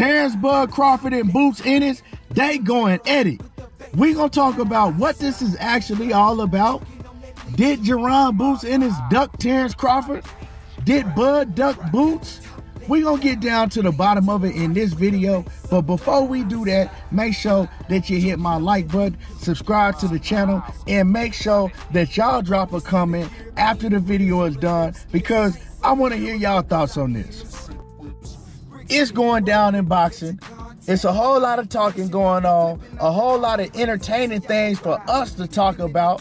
Terence Bud Crawford and Boots Ennis, they going at it. We gonna talk about what this is actually all about. Did Jaron Boots Ennis duck Terence Crawford? Did Bud duck Boots? We gonna get down to the bottom of it in this video. But before we do that, make sure that you hit my like button, subscribe to the channel, and make sure that y'all drop a comment after the video is done, because I want to hear y'all thoughts on this. It's going down in boxing. It's a whole lot of talking going on, a whole lot of entertaining things for us to talk about.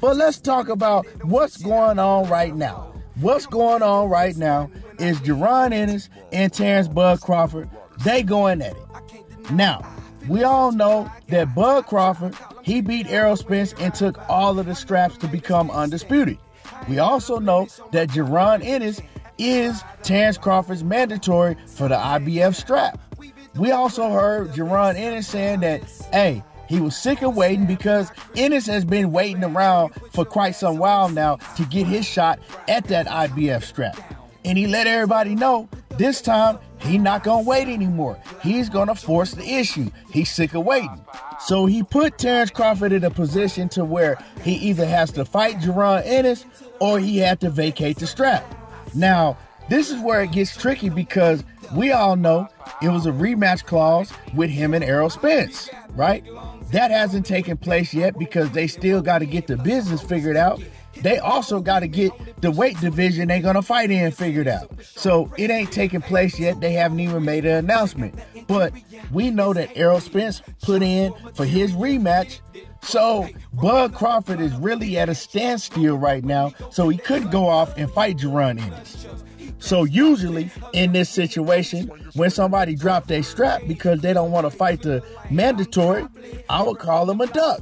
But let's talk about what's going on right now. What's going on right now is Jaron Ennis and Terence Bud Crawford. They going at it. Now, we all know that Bud Crawford, he beat Errol Spence and took all of the straps to become undisputed. We also know that Jaron Ennis is Terence Crawford's mandatory for the IBF strap. We also heard Jaron Ennis saying that, hey, he was sick of waiting, because Ennis has been waiting around for quite some while now to get his shot at that IBF strap. And he let everybody know this time he's not going to wait anymore. He's going to force the issue. He's sick of waiting. So he put Terence Crawford in a position to where he either has to fight Jaron Ennis or he had to vacate the strap. Now, this is where it gets tricky, because we all know it was a rematch clause with him and Errol Spence, right? That hasn't taken place yet, because they still got to get the business figured out. They also got to get the weight division they're going to fight in figured out. So it ain't taken place yet. They haven't even made an announcement. But we know that Errol Spence put in for his rematch. So Bud Crawford is really at a standstill right now. So he could go off and fight Jaron Ennis. So usually in this situation, when somebody drops their strap because they don't want to fight the mandatory, I would call them a duck.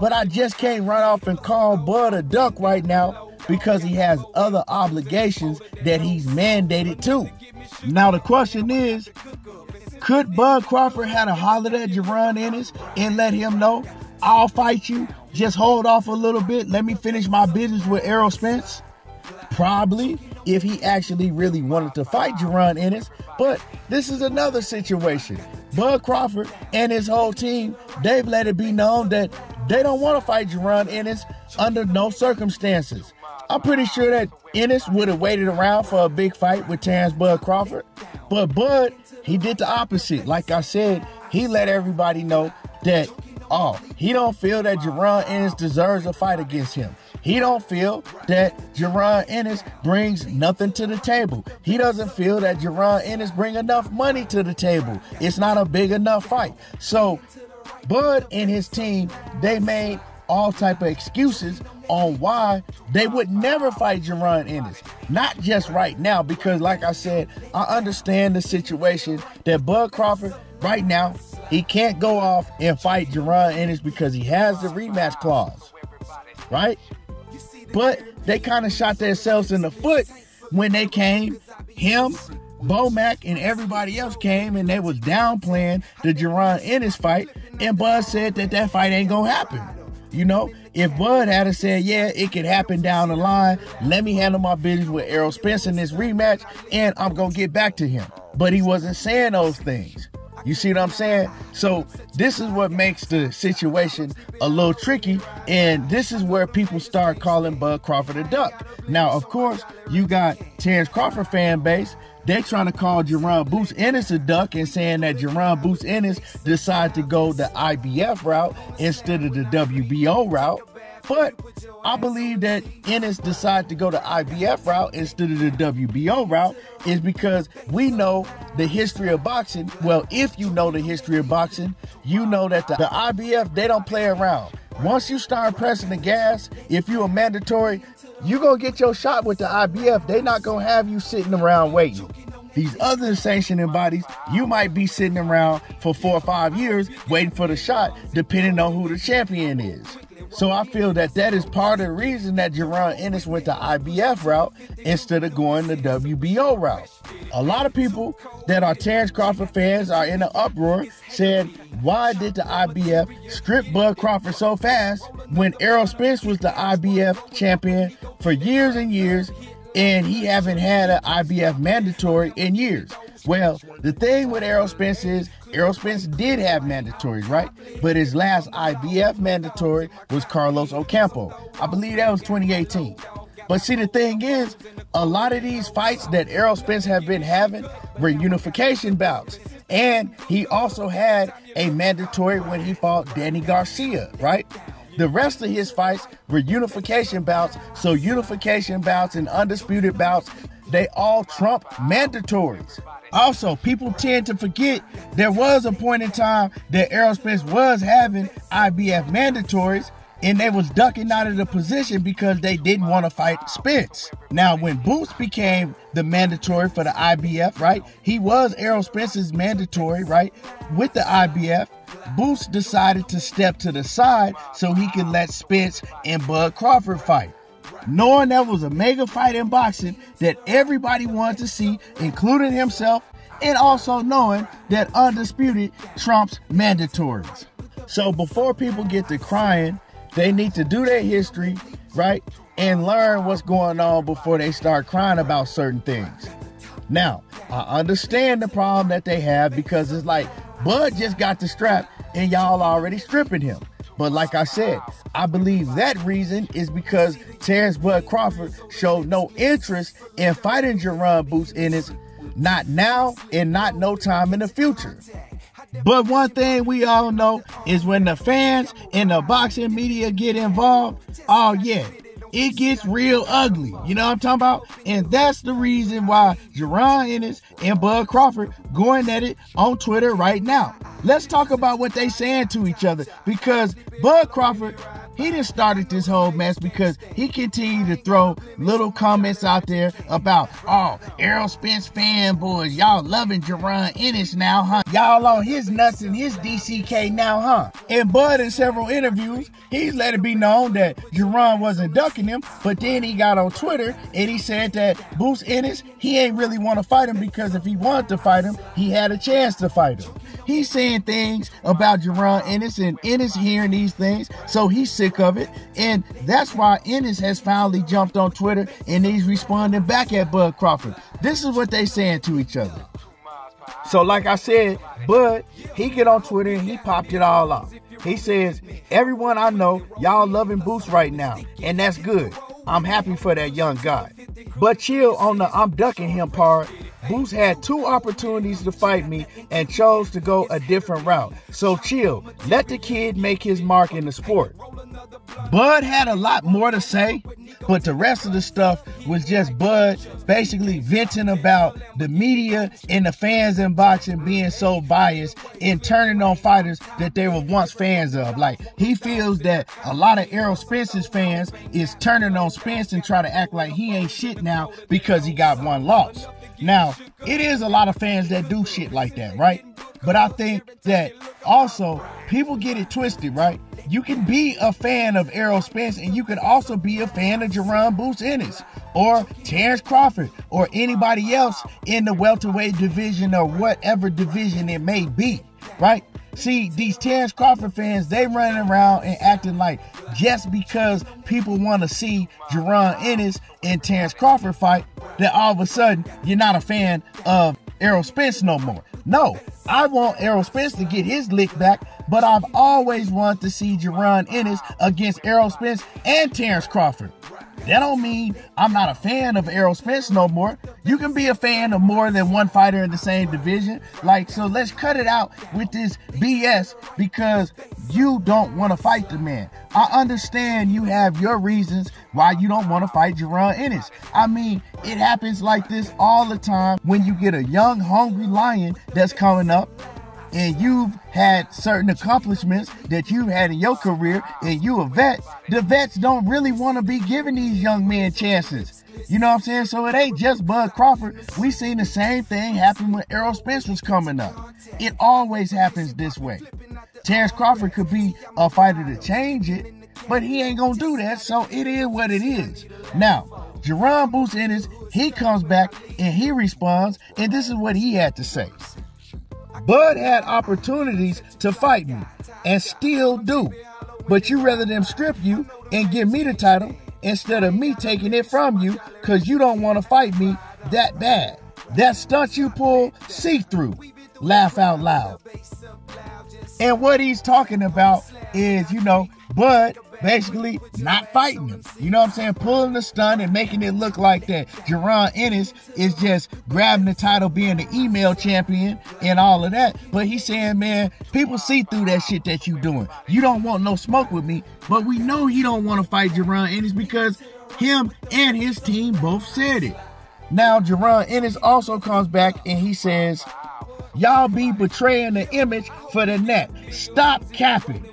But I just can't run off and call Bud a duck right now, because he has other obligations that he's mandated to. Now the question is, could Bud Crawford have a holler at Jaron Ennis and let him know, I'll fight you, just hold off a little bit, let me finish my business with Errol Spence? Probably, if he actually really wanted to fight Jaron Ennis. But this is another situation. Bud Crawford and his whole team, they've let it be known that they don't want to fight Jaron Ennis under no circumstances. I'm pretty sure that Ennis would have waited around for a big fight with Terence Bud Crawford. But Bud, he did the opposite. Like I said, he let everybody know that, oh, he don't feel that Jaron Ennis deserves a fight against him. He don't feel that Jaron Ennis brings nothing to the table. He doesn't feel that Jaron Ennis brings enough money to the table. It's not a big enough fight. So Bud and his team, they made all type of excuses on why they would never fight Jaron Ennis. Not just right now, because like I said, I understand the situation that Bud Crawford right now, he can't go off and fight Jaron Ennis because he has the rematch clause, right? But they kind of shot themselves in the foot when they came, him, Bomac, and everybody else came, and they was downplaying the Jaron Ennis fight, and Bud said that that fight ain't gonna happen. You know, if Bud had to say, yeah, it could happen down the line, let me handle my business with Errol Spence in this rematch, and I'm gonna get back to him. But he wasn't saying those things. You see what I'm saying? So this is what makes the situation a little tricky, and this is where people start calling Bud Crawford a duck. Now, of course, you got Terence Crawford fan base. They're trying to call Jaron Boots Ennis a duck and saying that Jaron Boots Ennis decided to go the IBF route instead of the WBO route. But I believe that Ennis decided to go the IBF route instead of the WBO route is because we know the history of boxing. Well, if you know the history of boxing, you know that the IBF, they don't play around. Once you start pressing the gas, if you're a mandatory, you're going to get your shot with the IBF. They're not going to have you sitting around waiting. These other sanctioning bodies, you might be sitting around for 4 or 5 years waiting for the shot, depending on who the champion is. So I feel that that is part of the reason that Jaron Ennis went the IBF route instead of going the WBO route. A lot of people that are Terence Crawford fans are in an uproar saying, why did the IBF strip Bud Crawford so fast when Errol Spence was the IBF champion for years and years, and he haven't had an IBF mandatory in years? Well, the thing with Errol Spence is, Errol Spence did have mandatories, right? But his last IBF mandatory was Carlos Ocampo. I believe that was 2018. But see, the thing is, a lot of these fights that Errol Spence have been having were unification bouts. And he also had a mandatory when he fought Danny Garcia, right? The rest of his fights were unification bouts. So unification bouts and undisputed bouts, they all trump mandatories. Also, people tend to forget there was a point in time that Errol Spence was having IBF mandatories, and they was ducking out of the position because they didn't want to fight Spence. Now, when Boots became the mandatory for the IBF, right? He was Errol Spence's mandatory, right? With the IBF, Boots decided to step to the side so he could let Spence and Bud Crawford fight. Knowing that was a mega fight in boxing that everybody wanted to see, including himself, and also knowing that undisputed trumps mandatories. So before people get to crying, they need to do their history, right? And learn what's going on before they start crying about certain things. Now, I understand the problem that they have because it's like, Bud just got the strap and y'all already stripping him. But like I said, I believe that reason is because Terence Bud Crawford showed no interest in fighting Jaron Boots Ennis, not now and not no time in the future. But one thing we all know is when the fans and the boxing media get involved, oh yeah, it gets real ugly. You know what I'm talking about? And that's the reason why Jaron Ennis and Bud Crawford going at it on Twitter right now. Let's talk about what they saying to each other, because Bud Crawford, he just started this whole mess because he continued to throw little comments out there about, oh, Errol Spence fanboys, y'all loving Jaron Ennis now, huh? Y'all on his nuts and his DCK now, huh? And Bud, in several interviews, he's let it be known that Jaron wasn't ducking him, but then he got on Twitter and he said that Boots Ennis, he ain't really want to fight him because if he wanted to fight him, he had a chance to fight him. He's saying things about Jaron Ennis, and Ennis hearing these things, so he's sick of it, and that's why Ennis has finally jumped on Twitter and he's responding back at Bud Crawford. This is what they saying to each other. So like I said, Bud, he get on Twitter and he popped it all off. He says, everyone I know, y'all loving Boots right now, and that's good. I'm happy for that young guy. But chill on the I'm ducking him part. Boots had two opportunities to fight me and chose to go a different route. So chill, let the kid make his mark in the sport. Bud had a lot more to say, but the rest of the stuff was just Bud basically venting about the media and the fans in boxing being so biased and turning on fighters that they were once fans of. Like, he feels that a lot of Errol Spence's fans is turning on Spence and try to act like he ain't shit now because he got one loss. Now, it is a lot of fans that do shit like that, right? But I think that also people get it twisted, right? You can be a fan of Errol Spence and you can also be a fan of Jaron Boots Ennis or Terence Crawford or anybody else in the welterweight division or whatever division it may be, right? See, these Terence Crawford fans, they running around and acting like just because people want to see Jaron Ennis and Terence Crawford fight, that all of a sudden you're not a fan of Errol Spence no more. No, I want Errol Spence to get his lick back, but I've always wanted to see Jaron Ennis against Errol Spence and Terence Crawford. That don't mean I'm not a fan of Errol Spence no more. You can be a fan of more than one fighter in the same division. Like, so let's cut it out with this BS because you don't want to fight the man. I understand you have your reasons why you don't want to fight Jaron Ennis. I mean, it happens like this all the time when you get a young, hungry lion that's coming up, and you've had certain accomplishments that you've had in your career, and you a vet, the vets don't really want to be giving these young men chances. You know what I'm saying? So it ain't just Bud Crawford. We seen the same thing happen when Errol Spence was coming up. It always happens this way. Terence Crawford could be a fighter to change it, but he ain't gonna do that, so it is what it is. Now, Jaron Boots Ennis, he comes back and he responds, and this is what he had to say. Bud had opportunities to fight me, and still do, but you rather them strip you and give me the title instead of me taking it from you because you don't want to fight me that bad. That stunt you pull, see through. Laugh out loud. And what he's talking about is, you know, Bud basically not fighting him. You know what I'm saying? Pulling the stunt and making it look like that Jaron Ennis is just grabbing the title, being the email champion and all of that. But he's saying, man, people see through that shit that you doing. You don't want no smoke with me. But we know he don't want to fight Jaron Ennis because him and his team both said it. Now, Jaron Ennis also comes back and he says, y'all be betraying the image for the net. Stop capping.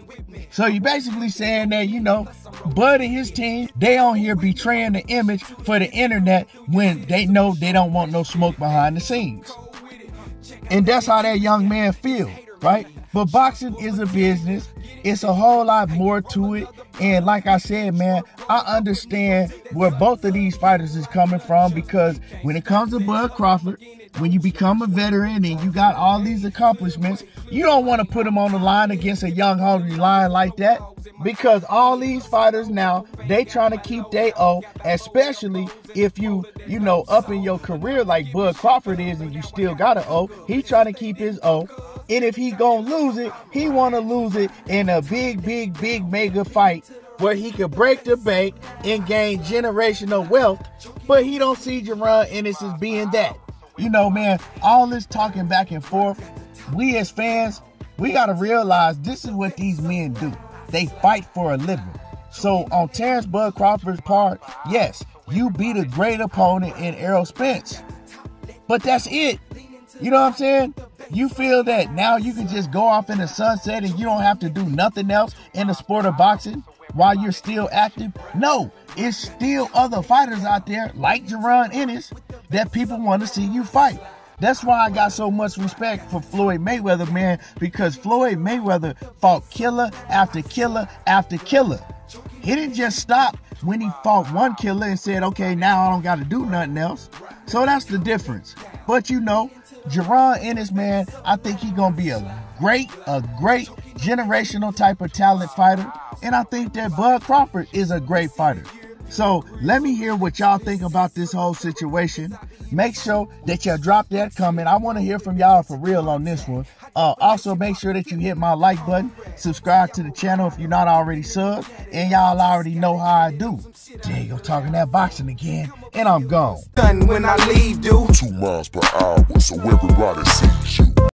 So you're basically saying that, you know, Bud and his team, they on here betraying the image for the internet when they know they don't want no smoke behind the scenes. And that's how that young man feels, right? But boxing is a business. It's a whole lot more to it. And like I said, man, I understand where both of these fighters is coming from, because when it comes to Bud Crawford, when you become a veteran and you got all these accomplishments, you don't want to put them on the line against a young, hungry lion like that, because all these fighters now, they trying to keep their O, especially if you know, up in your career like Bud Crawford is and you still got an O. He trying to keep his O. And if he gonna lose it, he want to lose it in a big mega fight where he could break the bank and gain generational wealth. But he don't see Jaron Ennis as being that. You know, man, all this talking back and forth, we as fans, we got to realize this is what these men do. They fight for a living. So on Terence Bud Crawford's part, yes, you beat a great opponent in Errol Spence. But that's it. You know what I'm saying? You feel that now you can just go off in the sunset and you don't have to do nothing else in the sport of boxing while you're still active? No, it's still other fighters out there like Jaron Ennis that people want to see you fight. That's why I got so much respect for Floyd Mayweather, man, because Floyd Mayweather fought killer after killer after killer. He didn't just stop when he fought one killer and said, okay, now I don't got to do nothing else. So that's the difference. But you know, Jaron Ennis, man, I think he's going to be a great generational type of talent fighter. And I think that Bud Crawford is a great fighter. So let me hear what y'all think about this whole situation. Make sure that y'all drop that comment. I want to hear from y'all for real on this one. Also, make sure that you hit my like button. Subscribe to the channel if you're not already subbed. And y'all already know how I do. Dang, I'm talking that boxing again, and I'm gone. When I leave, dude. 2 miles per hour, so everybody sees you.